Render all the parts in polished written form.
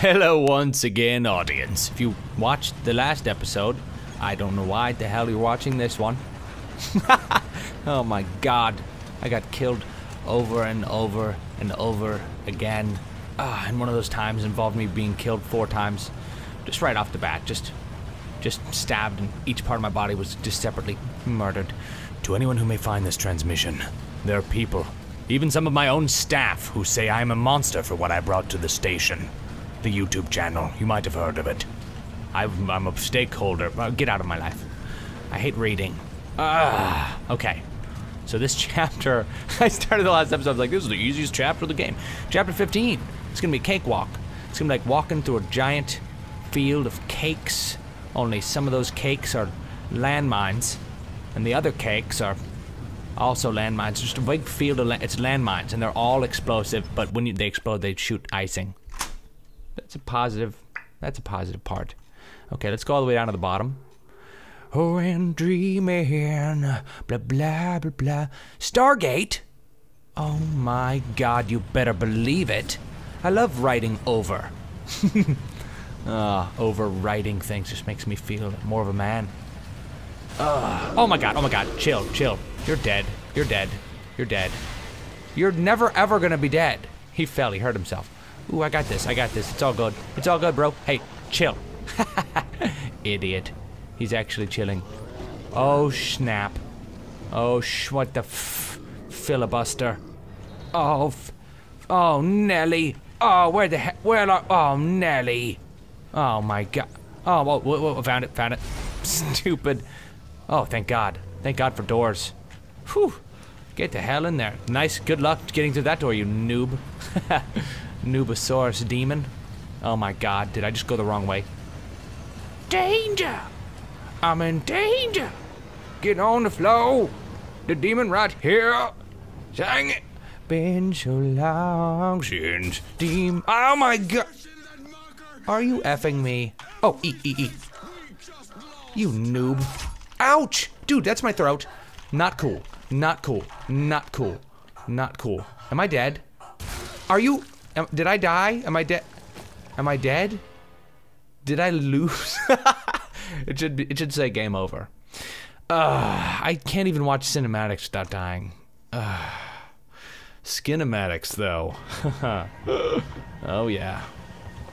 Hello once again, audience. If you watched the last episode, I don't know why the hell you're watching this one. Oh my god, I got killed over and over and over again. And one of those times involved me being killed 4 times. Just right off the bat, just stabbed, and each part of my body was just separately murdered. To anyone who may find this transmission, there are people, even some of my own staff, who say I am a monster for what I brought to the station. The YouTube channel, you might have heard of it. I'm a stakeholder. Get out of my life. I hate reading. Okay. So this chapter, I started the last episode, I was like, this is the easiest chapter of the game. Chapter 15, it's gonna be a cakewalk. It's gonna be like walking through a giant field of cakes, only some of those cakes are landmines, and the other cakes are also landmines. Just a big field of it's landmines, and they're all explosive, but when they explode, they shoot icing. That's a positive part. Okay, let's go all the way down to the bottom. Oh, and dreaming, blah, blah, blah, blah. Stargate? Oh my god, you better believe it. I love writing over. Overwriting things just makes me feel more of a man. Oh my god, chill, chill. You're dead, you're dead, you're dead. You're never ever gonna be dead. He fell, he hurt himself. Ooh, I got this, it's all good. It's all good, bro. Hey, chill. Idiot. He's actually chilling. Oh, snap. Oh, what the filibuster. Oh, oh, Nelly. Oh, where the heck, oh, Nelly. Oh my god. Oh, whoa, found it, found it. Stupid. Oh, thank god. Thank god for doors. Whew. Get the hell in there. Nice, good luck getting through that door, you noob. Noobosaurus demon. Oh my god, did I just go the wrong way? Danger! I'm in danger! Get on the flow! The demon right here! Dang it! Been so long since demon. Oh my god! Are you effing me? Oh, E. You noob. Ouch! Dude, that's my throat. Not cool. Not cool. Not cool. Not cool. Am I dead? Are you... did I die? Am I dead? Am I dead? Did I lose? It should say game over. I can't even watch cinematics without dying. Skinematics though. Oh yeah.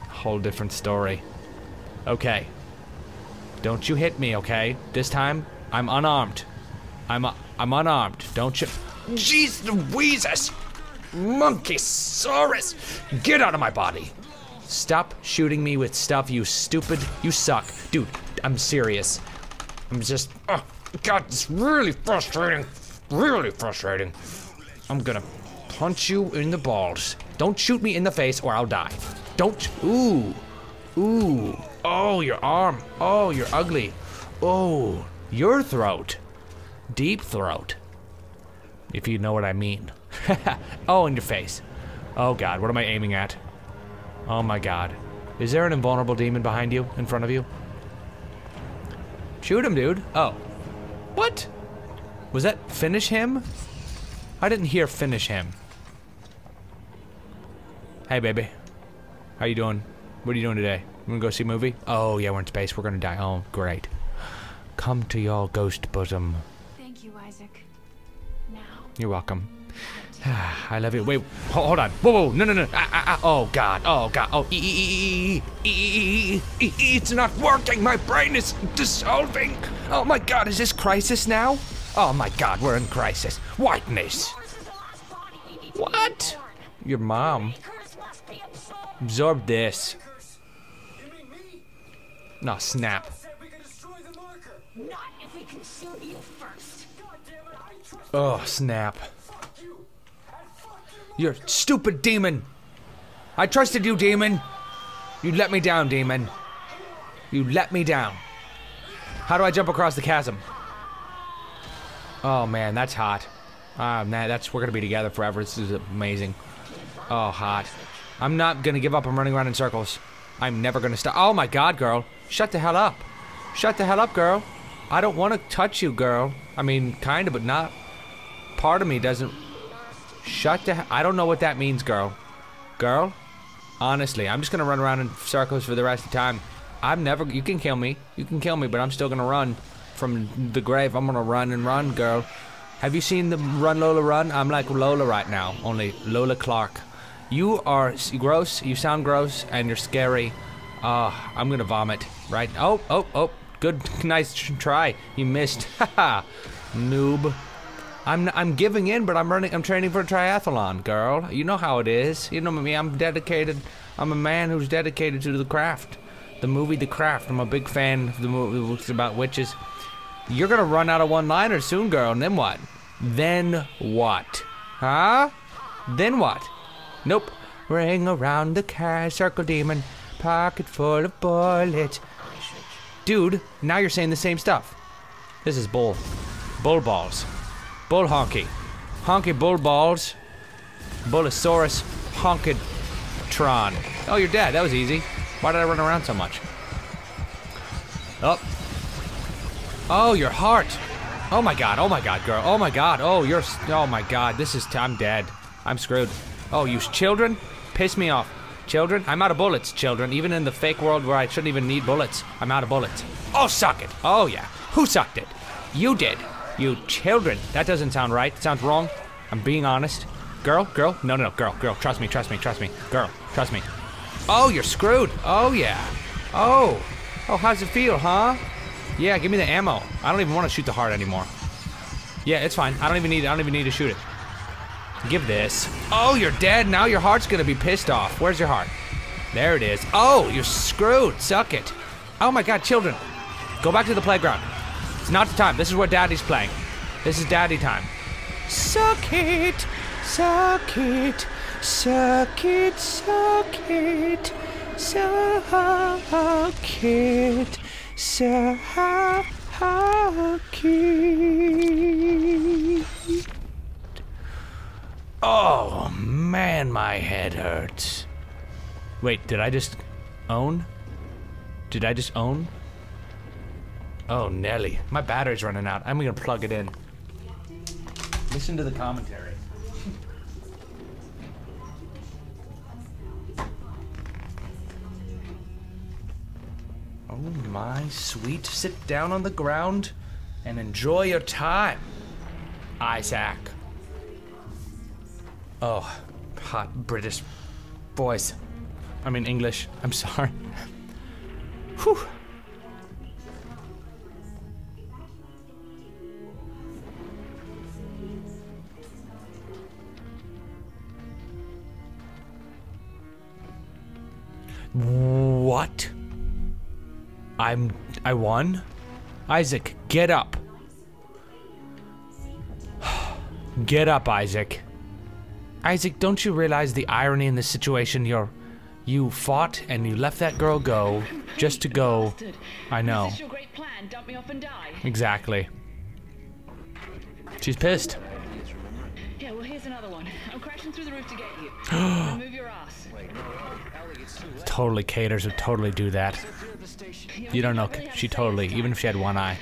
Whole different story. Okay. Don't you hit me, okay? This time I'm unarmed. I'm unarmed. Don't you? Jeez Louises! Monkeysaurus! Get out of my body! Stop shooting me with stuff, you stupid. You suck. Dude, I'm serious. I'm just... oh, god, it's really frustrating. Really frustrating. I'm gonna punch you in the balls. Don't shoot me in the face or I'll die. Don't... ooh. Ooh. Oh, your arm. Oh, you're ugly. Oh, your throat. Deep throat. If you know what I mean. Oh, in your face. Oh god, what am I aiming at? Oh my god. Is there an invulnerable demon behind you? In front of you? Shoot him, dude. Oh. What? Was that finish him? I didn't hear finish him. Hey, baby. How you doing? What are you doing today? You wanna go see a movie? Oh, yeah, we're in space. We're gonna die. Oh, great. Come to your ghost bosom. Thank you, Isaac. Now. You're welcome. I love it. Wait, hold on. Whoa, no. Oh god. Oh, it's not working. My brain is dissolving. Oh my god, is this crisis now? Oh my god, we're in crisis. Whiteness. What? Your mom absorbed this. No, snap. Oh, snap. You stupid demon! I trusted you, demon! You let me down, demon. You let me down. How do I jump across the chasm? Oh man, that's hot. Ah, man, that's, we're gonna be together forever. This is amazing. Oh, hot. I'm not gonna give up. I'm running around in circles. I'm never gonna stop. Oh my god, girl. Shut the hell up. Shut the hell up, girl. I don't wanna touch you, girl. I mean, kinda, but not. Part of me doesn't. Shut the hell. I don't know what that means, girl. Girl? Honestly, I'm just gonna run around in circles for the rest of the time. I'm never, you can kill me, but I'm still gonna run from the grave. I'm gonna run and run, girl. Have you seen the Run Lola Run? I'm like Lola right now, only Lola Clark. You are gross, you sound gross, and you're scary. I'm gonna vomit, right? Oh, oh, oh, good, nice try. You missed, haha, noob. I'm giving in, but I'm training for a triathlon, girl. You know how it is. You know me, I'm dedicated. I'm a man who's dedicated to the craft. The movie The Craft. I'm a big fan of the movie. It's about witches. You're gonna run out of one-liners soon, girl, and then what? Then what? Huh? Then what? Nope. Ring around the circle demon. Pocket full of bullets. Dude, now you're saying the same stuff. This is bull. Bull balls. Bull honky. Honky bull balls. Bullosaurus honkatron. Oh, you're dead. That was easy. Why did I run around so much? Oh. Oh, your heart. Oh my god, girl. Oh my god. Oh, you're. Oh my god. This is. I'm dead. I'm screwed. Oh, you children? Piss me off. Children? I'm out of bullets, children. Even in the fake world where I shouldn't even need bullets, I'm out of bullets. Oh, suck it. Oh, yeah. Who sucked it? You did. You children. That doesn't sound right. It sounds wrong. I'm being honest. Girl, girl. No, no, no. Girl, girl. Trust me, trust me, trust me. Girl, trust me. Oh, you're screwed. Oh, yeah. Oh. Oh, how's it feel, huh? Yeah, give me the ammo. I don't even want to shoot the heart anymore. Yeah, it's fine. I don't even need to shoot it. Give this. Oh, you're dead. Now your heart's going to be pissed off. Where's your heart? There it is. Oh, you're screwed. Suck it. Oh, my God, children. Go back to the playground. It's not the time. This is where daddy's playing. This is daddy time. Suck it, suck it, suck it, suck it, suck it, suck it. Oh, man, my head hurts. Wait, did I just own? Did I just own? Oh, Nelly. My battery's running out. I'm gonna plug it in. Listen to the commentary. Oh my sweet. Sit down on the ground and enjoy your time, Isaac. Oh, hot British voice. I mean English. I'm sorry. Whew. What? I won? Isaac, get up. Get up, Isaac. Isaac, don't you realize the irony in this situation? You fought and you left that girl go just to go. I know. Exactly. She's pissed. Yeah, well, here's another one. I'm crashing through the roof to get you. Move your ass. Totally, caters would totally do that. You don't know, she totally, even if she had one eye.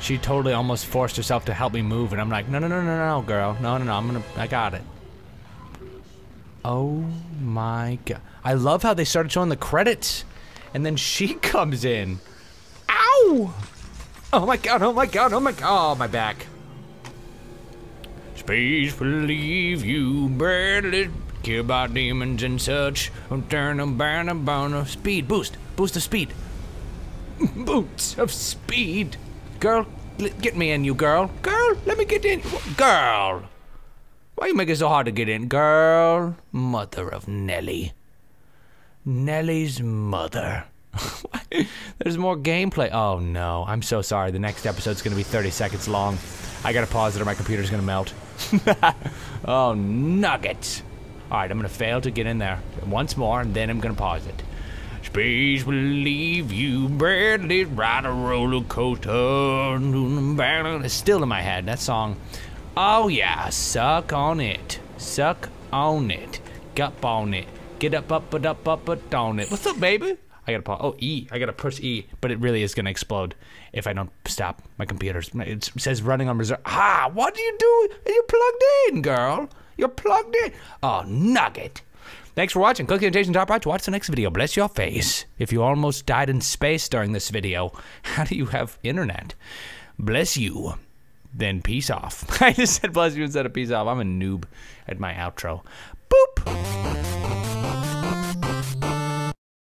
She totally almost forced herself to help me move, and I'm like, no, no, no, no, no, girl. No, no, no, I got it. Oh my god. I love how they started showing the credits, and then she comes in. Ow! Oh my god, oh my god, oh my god, oh my back. Space will leave you, barely care about demons and such. Don't turn them down about speed. Boost. Boost of speed. Boots of speed. Girl, get me in, you girl. Girl, let me get in. Girl. Why you make it so hard to get in? Girl. Mother of Nelly. Nelly's mother. There's more gameplay. Oh, no. I'm so sorry. The next episode's going to be 30 seconds long. I got to pause it or my computer's going to melt. Oh, nuggets. All right, I'm going to fail to get in there once more, and then I'm going to pause it. Space will leave you, barely ride a roller coaster. It's still in my head, that song. Oh, yeah, suck on it. Suck on it. Gup on it. Get up on it. What's up, baby? I got to pause. Oh, E. I got to push E, but it really is going to explode if I don't stop my computer. It says running on reserve. Ah, what do you do? You're plugged in, girl. You're plugged in. Oh, nugget. Thanks for watching. Click the annotation top right to watch the next video. Bless your face. If you almost died in space during this video, how do you have internet? Bless you. Then peace off. I just said bless you instead of peace off. I'm a noob at my outro. Boop.